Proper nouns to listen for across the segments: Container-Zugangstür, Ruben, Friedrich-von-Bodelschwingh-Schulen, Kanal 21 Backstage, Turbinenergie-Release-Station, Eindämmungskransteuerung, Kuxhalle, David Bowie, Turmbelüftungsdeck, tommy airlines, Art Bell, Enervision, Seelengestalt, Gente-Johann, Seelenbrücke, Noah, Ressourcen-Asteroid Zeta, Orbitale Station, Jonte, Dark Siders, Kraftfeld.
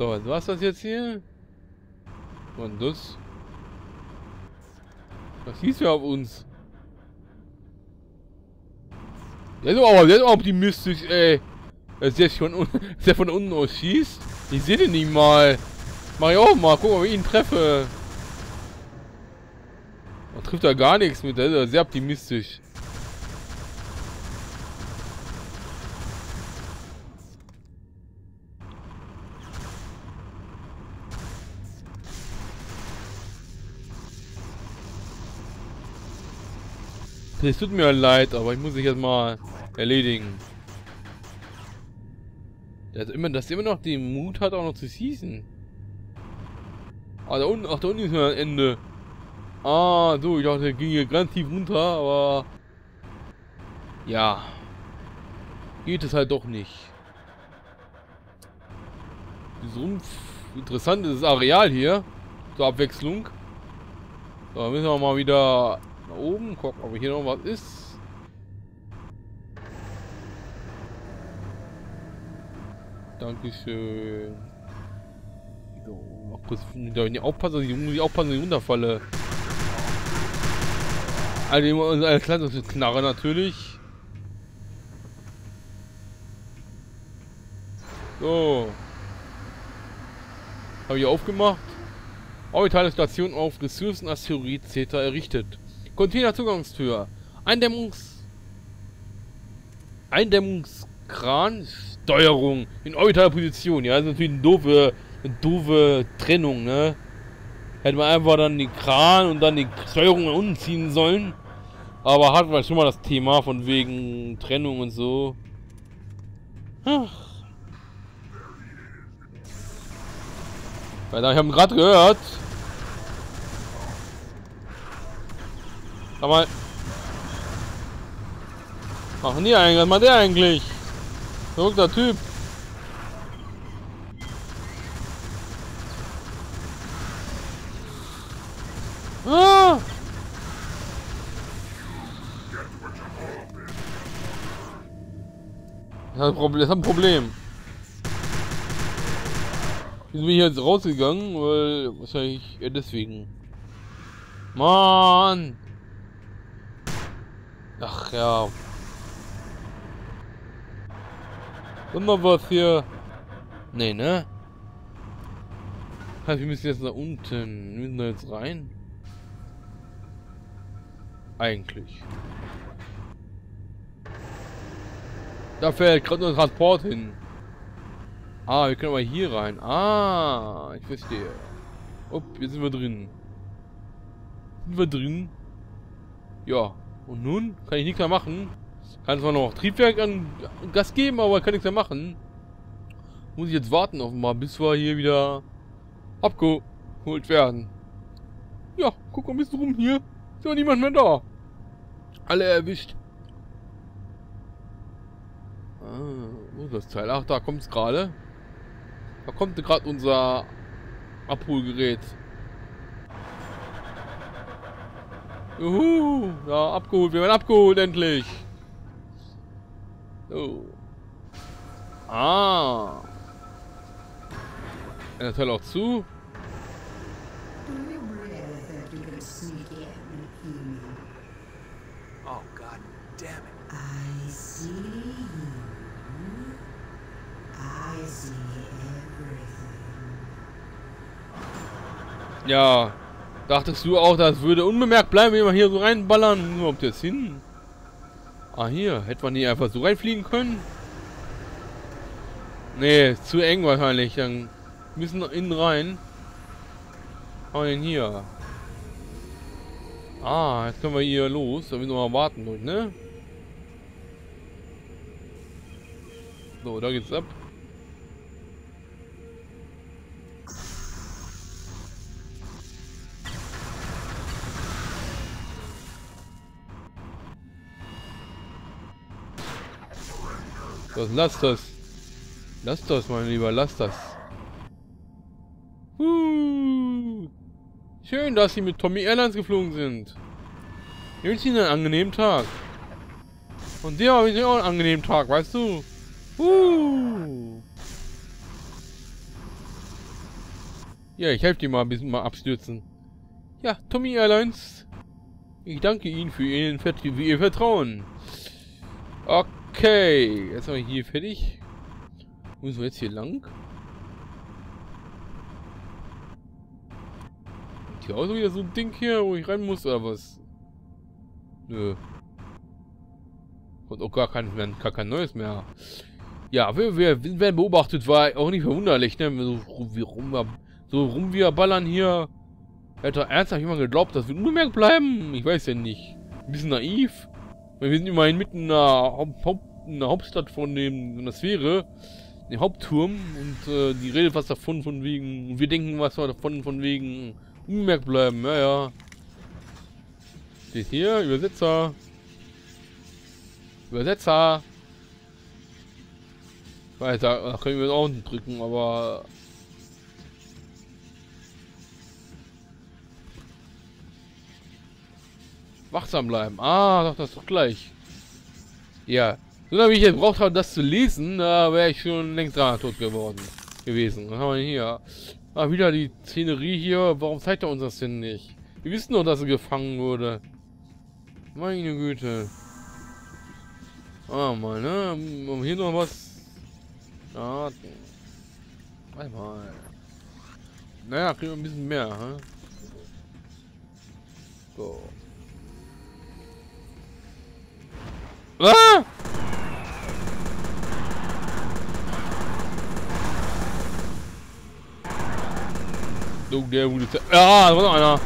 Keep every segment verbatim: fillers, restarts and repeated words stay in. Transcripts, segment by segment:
So, was war's das jetzt hier? Und das? Was hieß ja auf uns? Der ist aber, der ist aber optimistisch, ey. Dass der von, der von unten aus schießt. Ich sehe den nicht mal. Mach ich auch mal. Guck mal, ob ich ihn treffe. Man trifft da gar nichts mit. Der ist ja sehr optimistisch. Es tut mir leid, aber ich muss dich jetzt mal erledigen. Dass er immer, dass immer noch den Mut hat, auch noch zu schießen. Ah, da unten, ach, da unten ist ja ein Ende. Ah, so, ich dachte, der ging hier ganz tief runter, aber... ja. Geht es halt doch nicht. Sumpf. Interessantes Areal hier. Zur Abwechslung. So, müssen wir mal wieder... nach oben gucken, ob hier noch was ist. Dankeschön. So, mach kurz, darf ich nicht aufpassen, ich muss nicht aufpassen, dass ich runterfalle. Also, eine kleine Knarre natürlich. So. Habe ich aufgemacht. Orbitale Station auf Ressourcen-Asteroid Zeta errichtet. Container-Zugangstür. Eindämmungs... Eindämmungskransteuerung in orbitaler Position. Ja, das ist natürlich eine doofe, eine doofe Trennung, ne? Hätte man einfach dann den Kran und dann die Steuerung nach unten ziehen sollen. Aber hatten wir schon mal das Thema von wegen Trennung und so. Ach. Weil ich habe gerade gehört. Sag mal. Machen die eigentlich? Was macht der eigentlich? Verrückter Typ. Ah! Das hat ein Problem. Das hat ein Problem. Wieso bin ich jetzt rausgegangen? Weil wahrscheinlich ja, deswegen. Mann! Ach ja. Immer was hier. Nee, ne? Also, wir müssen jetzt nach unten. Wir müssen da jetzt rein. Eigentlich. Da fällt gerade nur ein Transport hin. Ah, wir können aber hier rein. Ah, ich verstehe. Upp, jetzt sind wir drin. Sind wir drin? Ja. Und nun kann ich nichts mehr machen. Kann zwar noch Triebwerk an Gas geben, aber kann nichts mehr machen. Muss ich jetzt warten offenbar, bis wir hier wieder abgeholt werden. Ja, guck mal ein bisschen rum hier. Ist ja niemand mehr da. Alle erwischt. Ah, wo ist das Teil? Ach, da kommt es gerade. Da kommt gerade unser Abholgerät. Juhu, ja, abgeholt, wir werden abgeholt, endlich. So. Ah. Der Teil auch zu. Oh, God damn it. I see you. I see everything. Ja. Dachtest du auch, das würde unbemerkt bleiben, wenn wir hier so reinballern? Ob das hin? Ah, hier. Hätte man nicht einfach so reinfliegen können? Nee, ist zu eng wahrscheinlich. Dann müssen wir innen rein. Aber denn hier? Ah, jetzt können wir hier los. Da müssen wir mal warten, durch, ne? So, da geht's ab. Lass das. Lass das, mein Lieber. Lass das. Uh. Schön, dass Sie mit Tommy Airlines geflogen sind. Ich wünsche Ihnen einen angenehmen Tag. Und dir habe ich auch einen angenehmen Tag, weißt du? Uh. Ja, ich helfe dir mal ein bisschen mal abstürzen. Ja, Tommy Airlines. Ich danke Ihnen für, Ihren Vert für Ihr Vertrauen. Okay, jetzt haben wir hier fertig. Müssen wir jetzt hier lang? Ist hier auch so wieder so ein Ding hier, wo ich rein muss, oder was? Nö. Und auch gar kein, gar kein neues mehr. Ja, wir, wir werden beobachtet, war auch nicht verwunderlich, ne? So, wie rum, so rum wir ballern hier. Hätte ernsthaft jemand geglaubt, dass wir unbemerkt bleiben? Ich weiß ja nicht. Ein bisschen naiv. Wir sind immerhin mitten in der, Haupt, Haupt, in der Hauptstadt von, dem, von der Sphäre, dem Hauptturm. Und äh, die reden fast davon, von wegen. Wir denken was davon, von wegen unbemerkt bleiben. Ja, ja. Steht hier, Übersetzer. Übersetzer. Weiter, da können wir es auch drücken, aber. Wachsam bleiben. Ah, doch, das ist doch gleich. Ja. So lange wie ich jetzt gebraucht habe, das zu lesen, da wäre ich schon längst dran tot geworden gewesen. Was haben wir denn hier? Ah, wieder die Szenerie hier. Warum zeigt er uns das denn nicht? Wir wissen doch, dass er gefangen wurde. Meine Güte. Ah, mal, ne? Um hier noch was. Ah, einmal. Naja, kriegen wir ein bisschen mehr, hä? So. Ah! Oh, der gute Zeit. Ah, da war noch einer.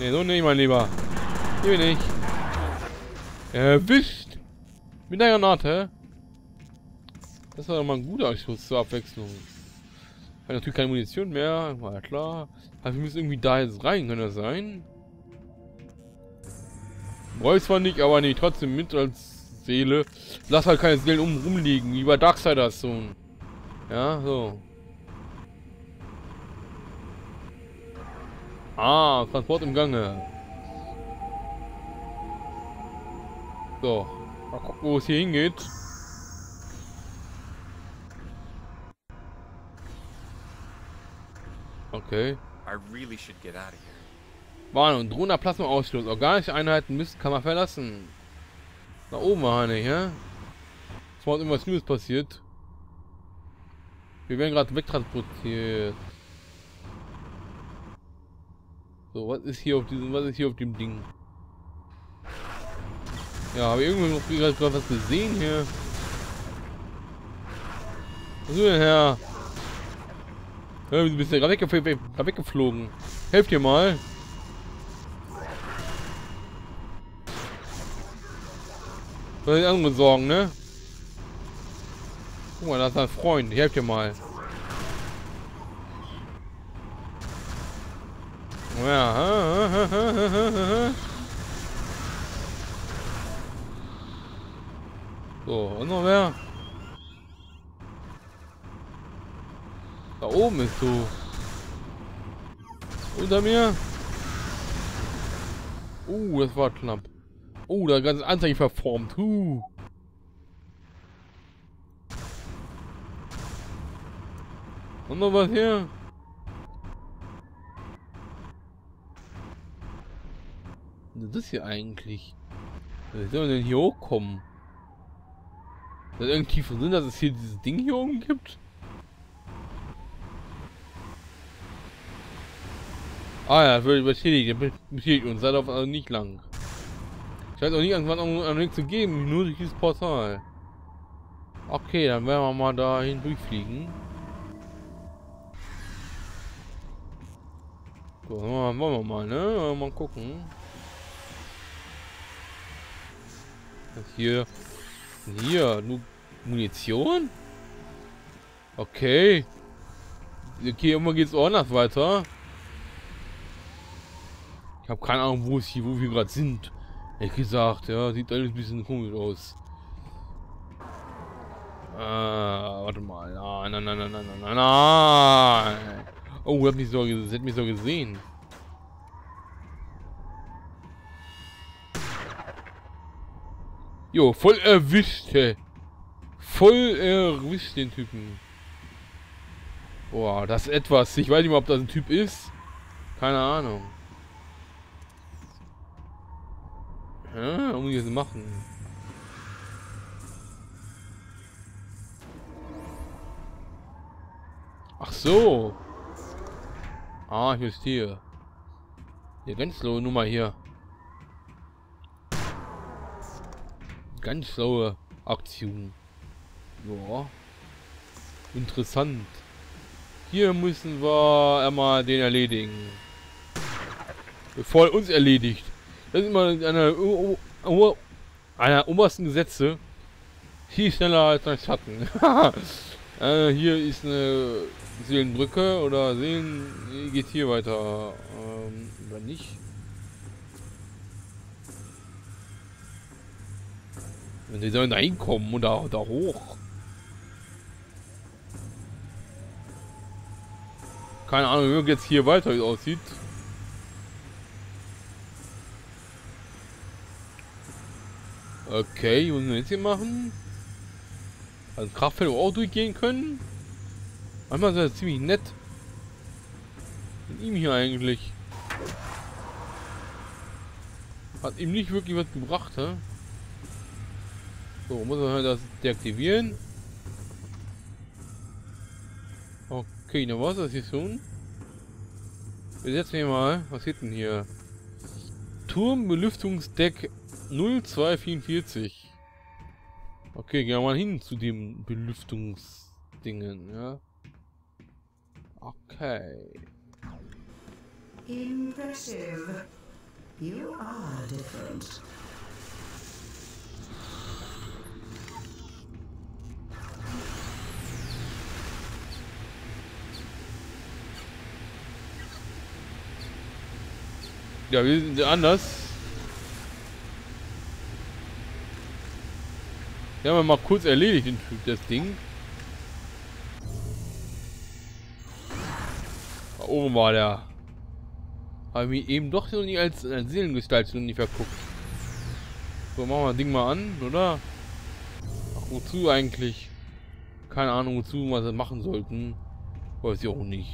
Ne, so nicht, mein Lieber. Hier bin ich. Erwischt! Mit der Granate. Das war doch mal ein guter Schuss zur Abwechslung. Hat natürlich keine Munition mehr, war ja klar. Also wir müssen irgendwie da jetzt rein, kann das sein? Brauche ich zwar nicht, aber nee, trotzdem mit als Seele. Lass halt keine Seelen um rumliegen, wie bei Dark Siders so. Ja, so. Ah, Transport im Gange. So, mal gucken, wo es hier hingeht. Okay. Warnung, drohender Plasma-Ausschluss. Organische Einheiten müssen Kammer verlassen. Nach oben war nicht, ja? Es war irgendwas Neues passiert. Wir werden gerade wegtransportiert. So, was ist hier auf diesem, was ist hier auf dem Ding? Ja, habe ich irgendwo gerade was gesehen hier? Was ist denn her? Ja, du bist ja gerade weggef weg weggeflogen. Helft dir mal. Das sind andere Sorgen, ne? Guck mal, da ist ein Freund. Ich helf dir mal. Ja. So, und noch wer? Da oben ist so. Unter mir. Uh, das war knapp. Oh, da ganze Anzeige verformt. Huh. Und noch was hier? Was ist das hier eigentlich? Wie soll man denn hier hochkommen? Ist das irgendwie tiefer Sinn, dass es hier dieses Ding hier oben gibt? Ah ja, das wird beschädigt, beschädigt uns, sei doch also nicht lang. Scheint auch nicht irgendwann einen Weg zu geben, nur durch dieses Portal. Okay, dann werden wir mal da hindurchfliegen. So, wollen wir mal, ne? Mal gucken. Was hier? Hier, nur Munition? Okay. Okay, immer geht's ordentlich weiter. Ich habe keine Ahnung, wo es hier, wo wir gerade sind. Ehrlich gesagt, ja, sieht alles ein bisschen komisch aus. Äh, warte mal. Nein, nein, nein, nein, nein, nein, nein. Oh, ihr habt mich so, ihr habt mich so gesehen. Jo, voll erwischt. Hey. voll erwischt, den Typen. Boah, das ist etwas. Ich weiß nicht mal, ob das ein Typ ist. Keine Ahnung. Ja, irgendwie das machen. Ach so. Ah, hier ist hier. Ja, ganz slow Nummer hier. Ganz slowe Aktion. Ja. Interessant. Hier müssen wir einmal den erledigen. Bevor er uns erledigt. Das ist immer einer einer obersten Gesetze. Viel schneller als ein Schatten. äh, hier ist eine Seelenbrücke oder Seelen... Geht hier weiter. Ähm, oder nicht. Und die sollen da hinkommen oder da hoch. Keine Ahnung, wie jetzt hier weiter aussieht. Okay, was müssen wir jetzt hier machen? Also Kraftfeld auch durchgehen können. Manchmal ist das ziemlich nett. Mit ihm hier eigentlich. Hat ihm nicht wirklich was gebracht, hä? So, muss man halt das deaktivieren. Okay, na was, das ist schon. Wir setzen hier mal. Was steht denn hier? Turmbelüftungsdeck null zwei vier vier. Okay, gehen wir mal hin zu dem Belüftungsdingen, ja. Okay. Impressive. You are different. Ja, wir sind anders. Ja, haben wir mal kurz erledigt, den Typ, das Ding. Da oben war der. Habe ich eben doch noch nie als, als Seelengestalt noch nie verguckt. So, machen wir das Ding mal an, oder? Ach, wozu eigentlich? Keine Ahnung, wozu wir das machen sollten. Weiß ich auch nicht.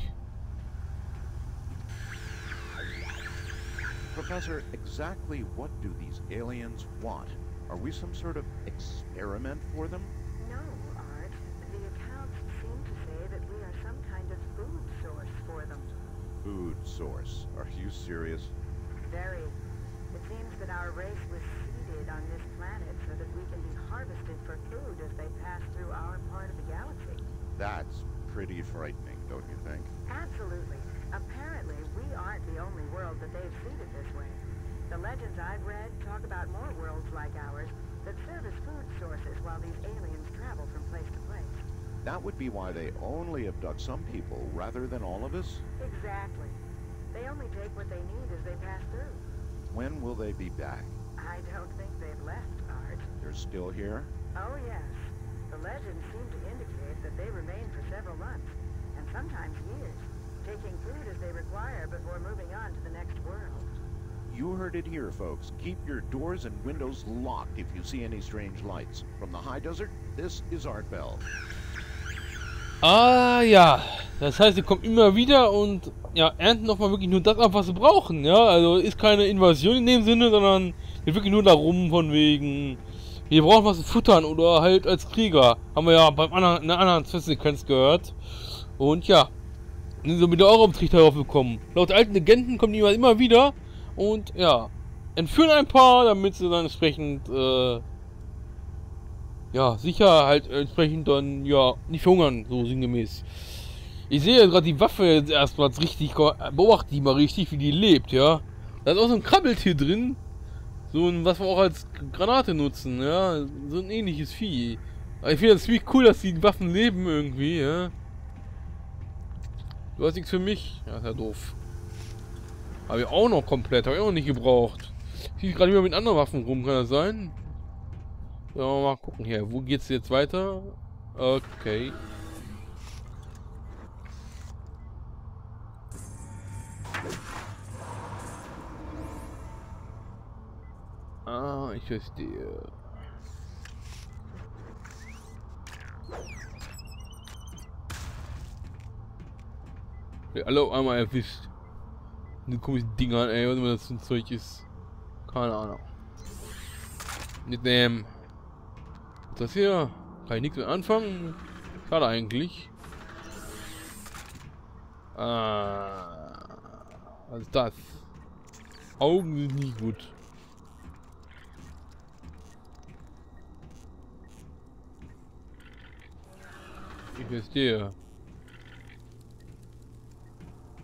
Professor, exactly what do these aliens want? Are we some sort of experiment for them? No, Art. The accounts seem to say that we are some kind of food source for them. Food source? Are you serious? Very. It seems that our race was seeded on this planet so that we can be harvested for food as they pass through our part of the galaxy. That's pretty frightening, don't you think? Absolutely. Apparently, we aren't the only world that they've seeded this way. The legends I've read talk about more worlds like ours that serve as food sources while these aliens travel from place to place. That would be why they only abduct some people rather than all of us? Exactly. They only take what they need as they pass through. When will they be back? I don't think they've left, Art. They're still here? Oh, yes. The legends seem to indicate that they remain for several months, and sometimes years, taking food as they require before moving on to the next world. You heard it here, folks. Keep your doors and windows locked if you see any strange lights. From the high desert, this is Art Bell. Ah ja, das heißt, sie kommen immer wieder und ja, ernten nochmal wirklich nur das ab, was sie brauchen. Ja, also ist keine Invasion in dem Sinne, sondern geht wirklich nur darum von wegen, wir brauchen was zu futtern oder halt als Krieger. Haben wir ja beim anderen, in einer anderen Zwischensequenz gehört. Und ja, sind so mit der Euro-Trichter draufgekommen. Laut alten Legenden kommen die immer wieder. Und ja, entführen ein paar, damit sie dann entsprechend, äh, ja, sicher halt entsprechend dann, ja, nicht verhungern, so sinngemäß. Ich sehe gerade die Waffe jetzt erstmal richtig, beobachte die mal richtig, wie die lebt, ja. Da ist auch so ein Krabbeltier drin, so ein, was wir auch als Granate nutzen, ja, so ein ähnliches Vieh. Aber ich finde das ziemlich cool, dass die Waffen leben irgendwie, ja. Du hast nichts für mich, ja, ist ja doof. Habe ich auch noch komplett, habe ich auch noch nicht gebraucht. Ich gerade wieder mit anderen Waffen rum, kann das sein? So, mal gucken hier, wo geht's jetzt weiter? Okay. Ah, ich verstehe. Ja, alle auf einmal erwischt. Diese komischen Dinger, ey, was immer das für ein Zeug ist. Keine Ahnung. Mitnehmen. Das hier kann ich nichts mit anfangen. Schade eigentlich. Ah, was ist das? Augen sind nicht gut. Ich verstehe.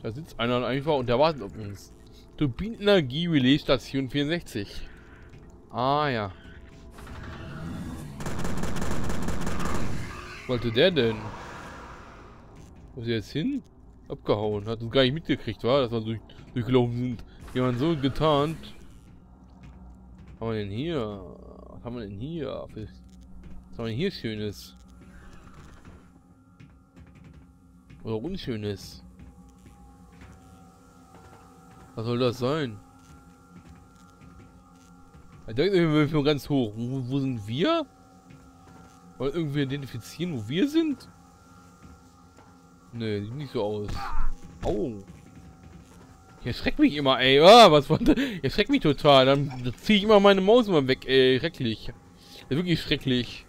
Da sitzt einer und einfach und der wartet auf uns. Turbinenergie-Release-Station vierundsechzig. Ah ja. Was wollte der denn? Wo ist er jetzt hin? Abgehauen. Hat uns gar nicht mitgekriegt, war, dass wir durch, durchgelaufen sind. Die waren so getarnt. Was haben wir denn hier? Was haben wir denn hier? Was haben wir denn hier Schönes? Oder Unschönes? Was soll das sein? Ich denke, wir sind ganz hoch. Wo, wo sind wir? Wollen wir irgendwie identifizieren, wo wir sind? Ne, sieht nicht so aus. Au. Ich erschreck mich immer, ey. Ah, was war das? Ich erschreck mich total. Dann ziehe ich immer meine Maus mal weg, ey. Schrecklich. Das ist wirklich schrecklich.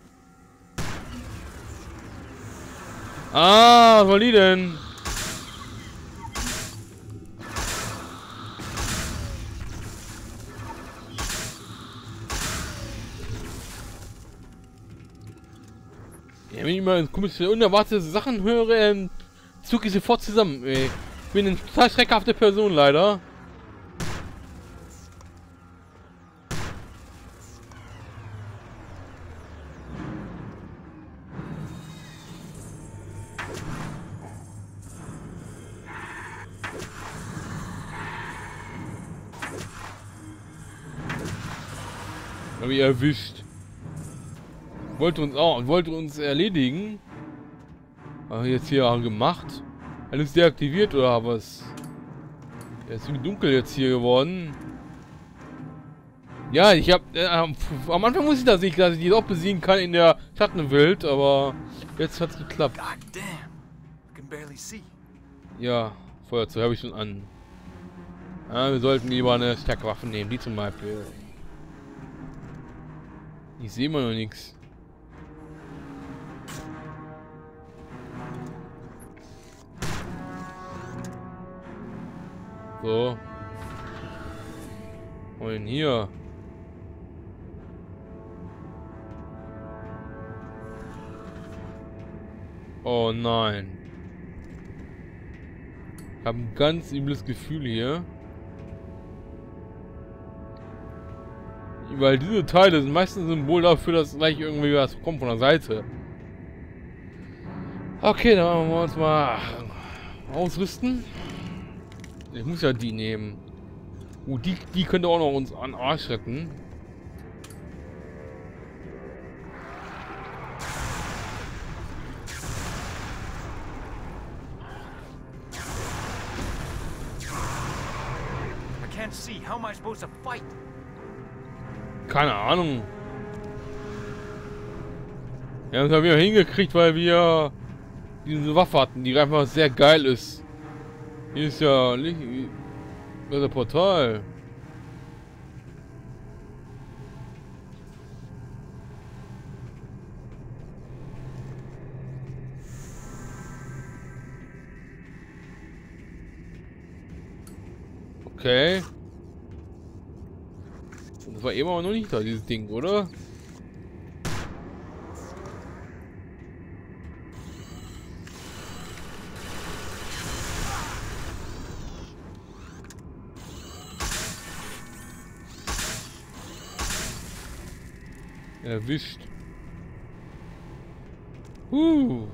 Ah, was war die denn? Wenn ich mal komische, unerwartete Sachen höre, ähm, zucke ich sofort zusammen, ey. Ich bin eine total schreckhafte Person, leider. Hab ich erwischt. Wollte uns auch, wollte uns erledigen. Was jetzt hier gemacht? Alles deaktiviert oder was? Er ist dunkel jetzt hier geworden. Ja, ich hab. Äh, am Anfang wusste ich das nicht, dass ich die auch besiegen kann in der Schattenwelt, aber jetzt hat's geklappt. Ja, Feuerzeug habe ich schon an. Ja, wir sollten lieber eine stärkere Waffe nehmen, die zum Beispiel. Ich sehe immer noch nichts. So. Und hier. Oh nein. Ich habe ein ganz übles Gefühl hier. Weil diese Teile sind meistens Symbol dafür, dass gleich irgendwie was kommt von der Seite. Okay, dann wollen wir uns mal ausrüsten. Ich muss ja die nehmen. Oh, die, die könnte auch noch uns an Arsch retten. Keine Ahnung. Wir haben es ja wieder hingekriegt, weil wir diese Waffe hatten, die einfach sehr geil ist. Hier ist ja nicht das Portal. Okay. Das war eben auch noch nicht da, dieses Ding, oder? Erwischt. Uh.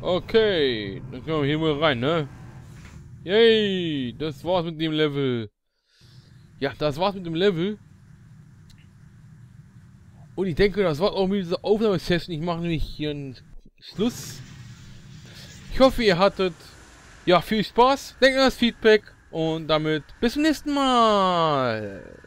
Okay. Dann können wir hier mal rein, ne? Yay. Das war's mit dem Level. Ja, das war's mit dem Level. Und ich denke, das war's auch mit dieser Aufnahmesession. Ich mache nämlich hier einen Schluss. Ich hoffe, ihr hattet ja viel Spaß. Denkt an das Feedback. Und damit bis zum nächsten Mal.